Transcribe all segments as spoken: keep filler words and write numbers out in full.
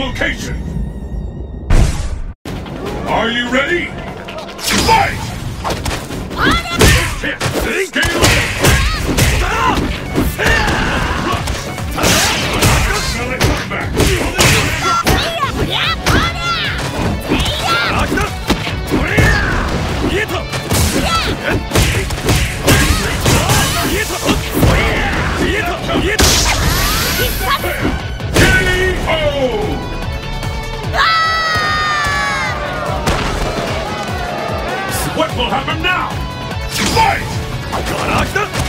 location. Are you ready? Fight! What will happen now? Fight! I got action!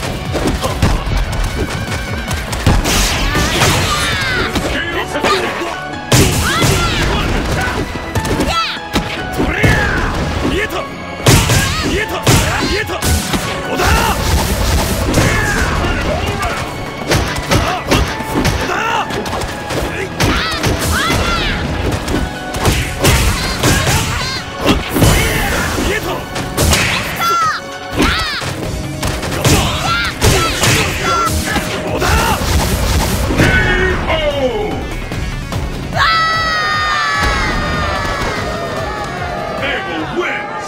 Win!